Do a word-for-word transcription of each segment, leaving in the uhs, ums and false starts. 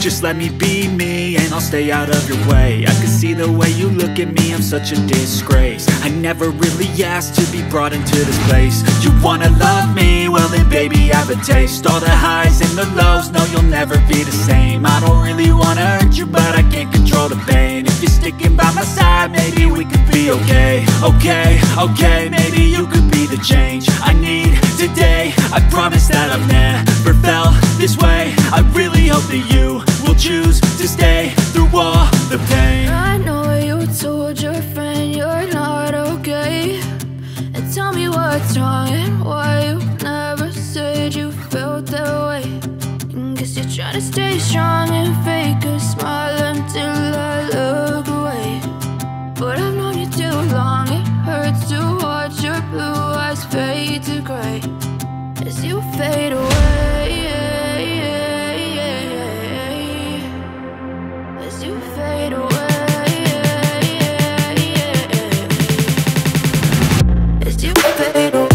Just let me be me and I'll stay out of your way. I can see the way you look at me, I'm such a disgrace. I never really asked to be brought into this place. You wanna love me? Well then baby I have a taste. All the highs and the lows, no, you'll never be the same. I don't really wanna hurt you, but I can't control the pain. If you're sticking by my side, maybe we could be okay. Okay, okay, maybe you could be the change I need today. I promise that I've never felt this way. I really hope that you will choose to stay through all the pain. I know you told your friend you're not okay, and tell me what's wrong and why you never said you felt that way. Guess you're trying to stay strong and fake a smile until I look away. But I've known you too long, it hurts to watch your blue eyes fade to gray as you fade away, as you fade away, as you fade away.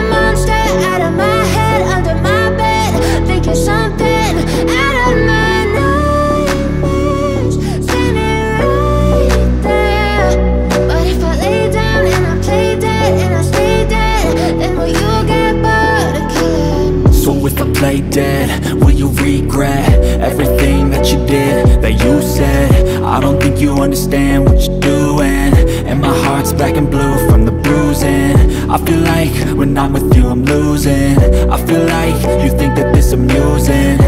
monster out of my head, under my bed, thinking something out of my nightmares, standing right there. But if I lay down and I play dead and I stay dead, then will you get bored of killing me? So if I play dead, will you regret everything that you did, that you said? I don't think you understand what you're doing, and my heart's black and blue from the bruising. I feel like when I'm with you I'm losing, I